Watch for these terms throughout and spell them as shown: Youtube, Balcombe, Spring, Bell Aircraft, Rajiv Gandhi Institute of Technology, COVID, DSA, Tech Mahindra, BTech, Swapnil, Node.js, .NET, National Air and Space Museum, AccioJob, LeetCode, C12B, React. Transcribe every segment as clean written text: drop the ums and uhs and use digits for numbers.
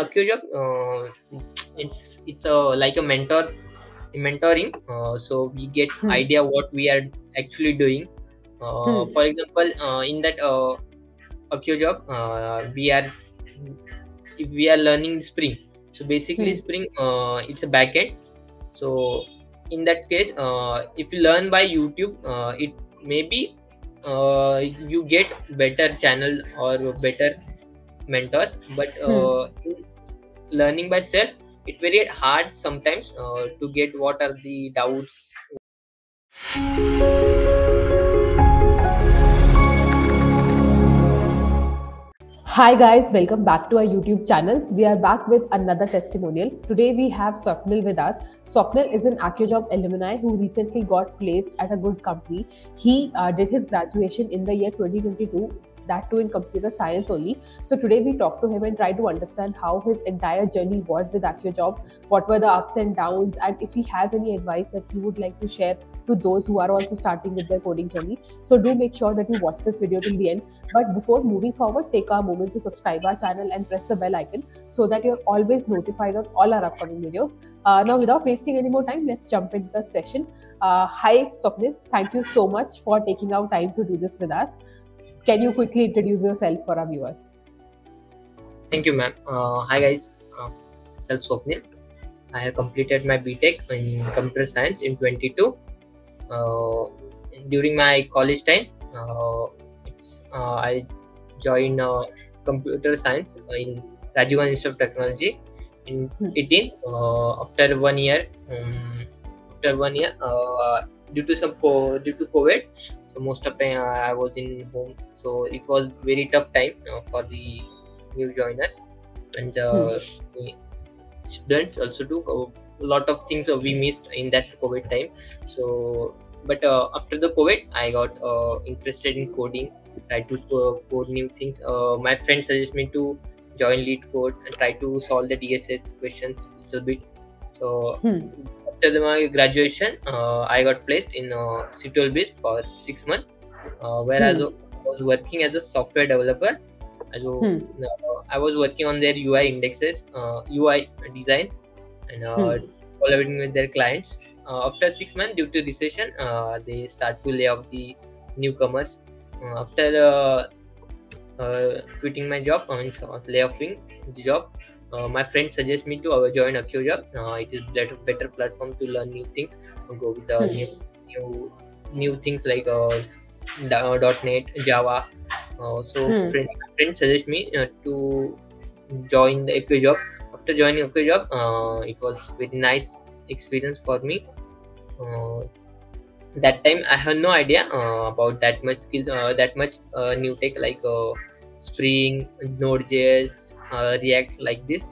AccioJob, it's like a mentoring. So we get idea what we are actually doing. For example, in that AccioJob, we are learning Spring. So basically, Spring it's a backend. So in that case, if you learn by YouTube, it maybe you get better channel or better mentors. But in learning by self, it's very hard sometimes to get what are the doubts. Hi guys, welcome back to our YouTube channel. We are back with another testimonial. Today we have Swapnil with us. Swapnil is an AccioJob alumni who recently got placed at a good company. He did his graduation in the year 2022, that too in computer science only. So today we talked to him and tried to understand how his entire journey was with AccioJob, what were the ups and downs, and if he has any advice that he would like to share to those who are also starting with their coding journey. So do make sure that you watch this video till the end. But before moving forward, take a moment to subscribe our channel and press the bell icon so that you're always notified on all our upcoming videos. Now without wasting any more time, let's jump into the session. Hi Swapnil, thank you so much for taking out time to do this with us. Can you quickly introduce yourself for our viewers? Thank you, ma'am. Hi guys, myself Swapnil. I have completed my BTech in computer science in 22. During my college time, I joined computer science in Rajiv Gandhi Institute of Technology in 18. After 1 year, due to COVID, so most of the time I was in home, so it was very tough time for the new joiners and the students also do. A lot of things we missed in that COVID time. So, but after the COVID, I got interested in coding. I tried to code new things. My friend suggested me to join LeetCode and try to solve the DSA questions a little bit. So after my graduation, I got placed in C12B for 6 months, where I was working as a software developer. So I was working on their UI indexes, UI designs, and collaborating with their clients. After 6 months, due to recession, they start to lay off the newcomers. After quitting my job, layoffing the job, my friend suggests me to join AccioJob. It is a better platform to learn new things, go with the new things like .NET, Java. So friend suggests me to join the AccioJob. After joining AccioJob, it was very nice experience for me. That time I had no idea about that much skills, new tech like Spring, Node.js, React, like this.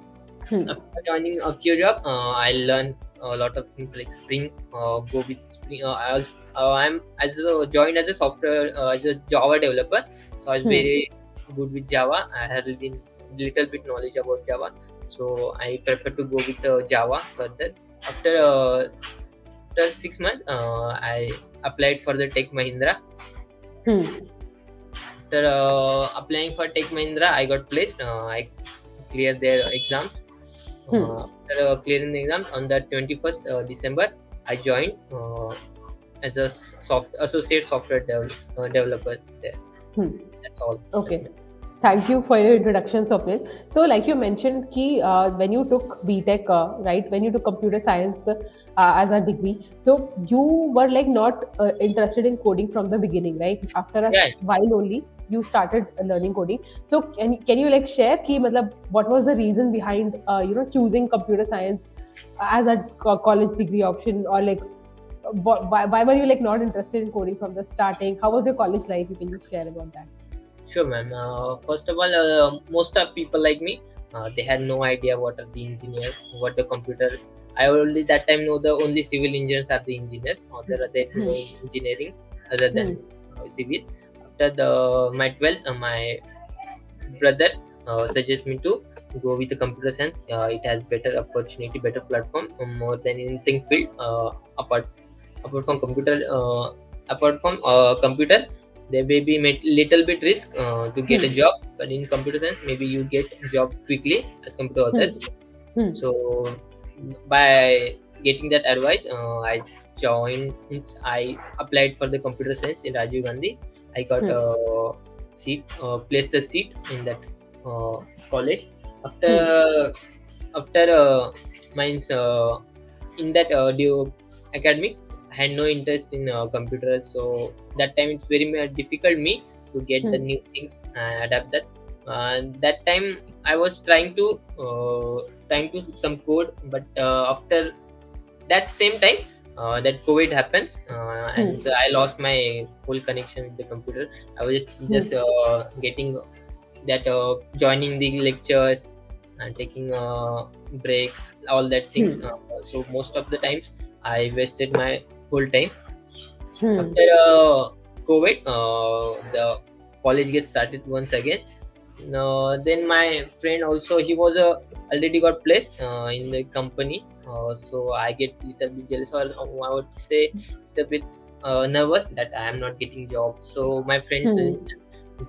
After joining AccioJob, I learned a lot of things like Spring. Go with Spring. I joined as a software as a Java developer, so I was very good with Java. I had little bit knowledge about Java. So I prefer to go with Java further. After 6 months, I applied for the Tech Mahindra. After applying for Tech Mahindra, I got placed. I cleared their exams. After clearing the exams, on the 21st December, I joined as a associate software developer there. That's all. Okay. Thank you for your introduction, Swapnil. So, like you mentioned, ki, when you took BTech, right? When you took computer science as a degree, so you were like not interested in coding from the beginning, right? After a while only, you started learning coding. So, can you like share ki, matlab, what was the reason behind choosing computer science as a college degree option, or like why were you like not interested in coding from the starting? How was your college life? You can just share about that. Sure, ma'am. First of all, most of people like me, they had no idea what are the engineers, what the computer. I only that time know the only civil engineers are the engineers, or there is no engineering other than civil. After my 12th, my brother suggests me to go with the computer science. It has better opportunity, better platform, more than anything field apart from computer. There may be little bit risk to get a job, but in computer science, maybe you get a job quickly as compared to others. So by getting that advice, I applied for the computer science in Rajiv Gandhi. I got a seat, placed a seat in that college. After in that academic, I had no interest in computers, so that time it's very difficult me to get the new things and adapt that. That time I was trying to some code, but after that same time that COVID happens, and so I lost my whole connection with the computer. I was just getting that joining the lectures and taking breaks, all that things. So most of the times I wasted my whole time. After COVID, the college gets started once again. Then my friend also, he was already got placed in the company, so I get little bit jealous, or I would say a bit nervous that I am not getting job. So my friends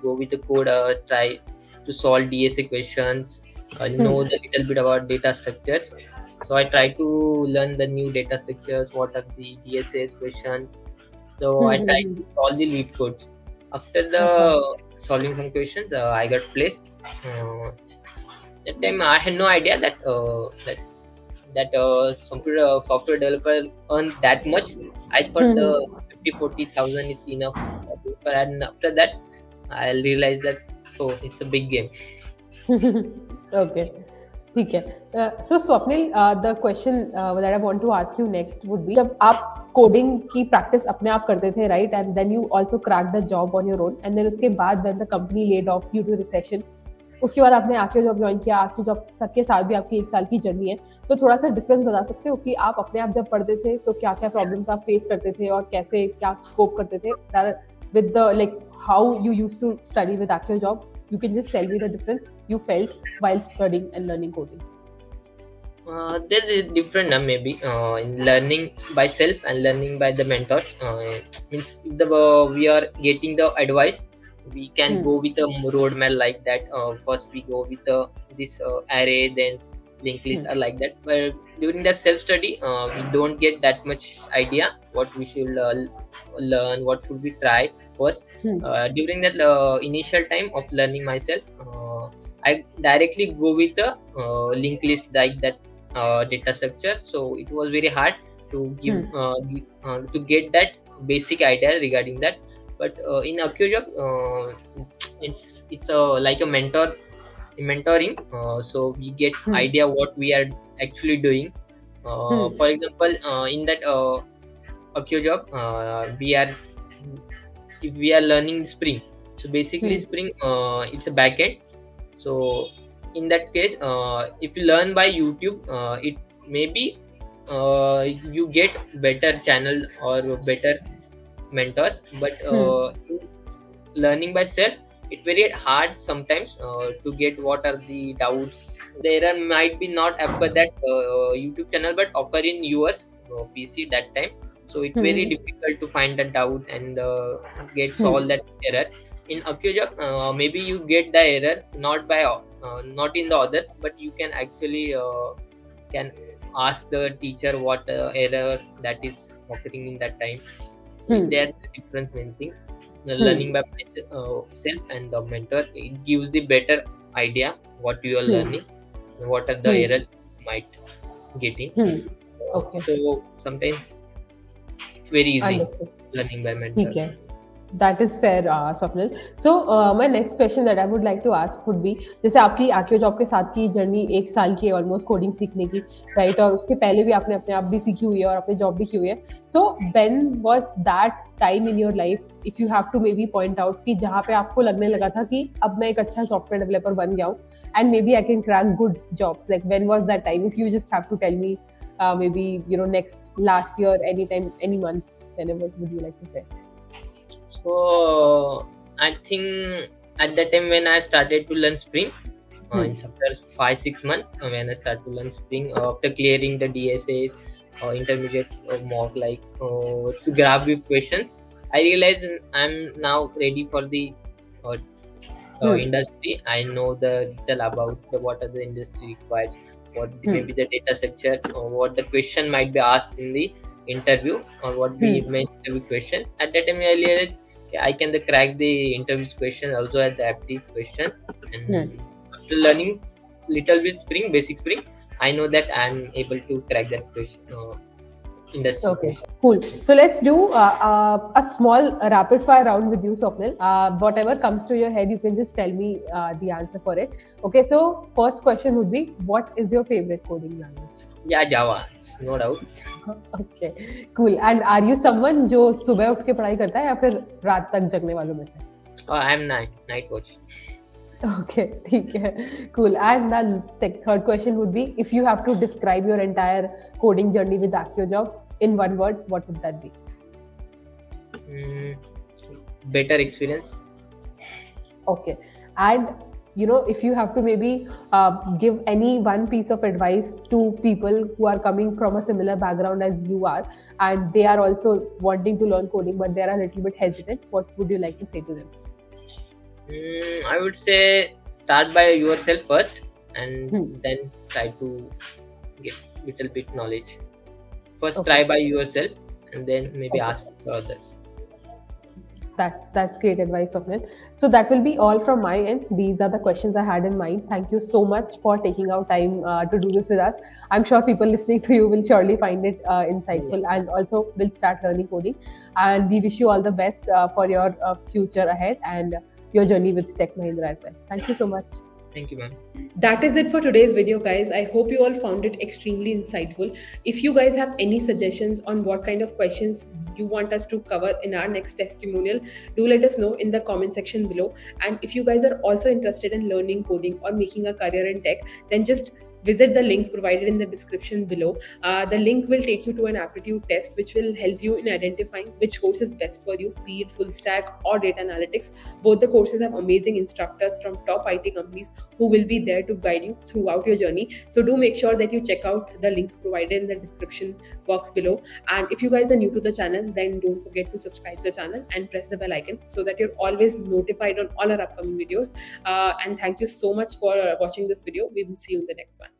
go with the code, try to solve DSA questions, know the little bit about data structures. So I try to learn the new data structures, what are the DSA questions. So I try to solve the lead codes. After solving some questions, I got placed. That time I had no idea that computer software developer earned that much. I thought 40,000 is enough, and after that I realized that it's a big game. Okay. So Swapnil, the question that I want to ask you next would be, जब आप coding की practice अपने आप करते थे, right? And then you also cracked the job on your own. And then उसके बाद when the company laid off due to recession, उसके बाद आपने AccioJob join किया. AccioJob सबके साथ भी आपकी एक साल की जर्नी है, तो थोड़ा सा डिफरेंस बता सकते हो कि आप अपने आप जब पढ़ते थे तो क्या क्या प्रॉब्लम्स आप फेस करते थे और कैसे क्या कोप करते थे, with the like how you used to study with AccioJob. You can just tell me the difference you felt while studying and learning coding. There is different, maybe in learning by self and learning by the mentors. Means if we are getting the advice, we can go with a roadmap like that. First we go with this array, then linked list are like that. But during the self study, we don't get that much idea what we should learn, what should we try first. During that initial time of learning myself, I directly go with the linked list like that data structure. So it was very hard to to get that basic idea regarding that. But in AccioJob, it's like a mentoring. So we get idea what we are actually doing. For example, in that AccioJob, we are learning Spring. So basically Spring, it's a backend. So in that case, if you learn by YouTube, it maybe you get better channel or better mentors. But in learning by self, it's very hard sometimes to get what are the doubts. The error might be not after that YouTube channel, but occur in your PC that time. So it's very difficult to find the doubt and get solve that error. In AccioJob, maybe you get the error not in the others, but you can actually can ask the teacher what error that is occurring in that time. That's the difference main thing. Learning by myself and the mentor, it gives the better idea what you are learning, what are the errors you might getting. So sometimes it's very easy learning by mentor. That is fair, Swapnil. So my next question that I would like to ask would be, जैसे आपकी AccioJob के साथ की journey एक साल की almost coding सीखने की, right? और उसके पहले भी आपने अपने आप भी सीखी हुई है और अपने जॉब भी की हुई है. So when was that time in your life, if you have to maybe point out कि जहाँ पे आपको लगने लगा था कि अब मैं एक अच्छा सॉफ्टवेयर डेवलपर बन गया हूँ and maybe I can crack good jobs, like when was that time? If you just have to tell me, maybe you know next last year, anytime, any month, whenever would you like to say? So I think at that time when I started to learn Spring, after 5-6 months when I started to learn Spring, after clearing the DSA intermediate mock like graph questions, I realized I'm now ready for the industry. I know the detail about what the industry requires, what maybe the data structure, or what the question might be asked in the interview, or what be my interview question. At that time I realized I can crack the interviews question, also at the aptitude question. And after learning little bit Spring, basic Spring, I know that I'm able to crack that question. Okay, cool. So let's do a small rapid fire round with you, Swapnil. Whatever comes to your head, you can just tell me the answer for it. Okay, so first question would be, what is your favorite coding language? Yeah, Java, no doubt. Okay, cool. And are you someone who subah uth ke padhai karta hai ya fir raat tak jagne walon mein se? Oh, I'm night coach. Okay, theek hai, cool. And the third question would be, if you have to describe your entire coding journey with AccioJob in one word, what would that be? Better experience. Okay. And you know, if you have to maybe give any one piece of advice to people who are coming from a similar background as you are, and they are also wanting to learn coding, but they are a little bit hesitant, what would you like to say to them? I would say start by yourself first, and then try to get little bit knowledge. First try by yourself, and then maybe ask for others. That's great advice, Swapnil. So that will be all from my end. These are the questions I had in mind. Thank you so much for taking out time to do this with us. I'm sure people listening to you will surely find it insightful and also will start learning coding. And we wish you all the best for your future ahead and your journey with Tech Mahindra as well. Thank you so much. Thank you, ma'am. That is it for today's video, guys. I hope you all found it extremely insightful. If you guys have any suggestions on what kind of questions you want us to cover in our next testimonial, do let us know in the comment section below. And if you guys are also interested in learning coding or making a career in tech, then just visit the link provided in the description below. The link will take you to an aptitude test, which will help you in identifying which course is best for you, be it full stack or data analytics. Both the courses have amazing instructors from top IT companies who will be there to guide you throughout your journey. So do make sure that you check out the link provided in the description box below. And if you guys are new to the channel, then don't forget to subscribe to the channel and press the bell icon so that you're always notified on all our upcoming videos. And thank you so much for watching this video. We will see you in the next one.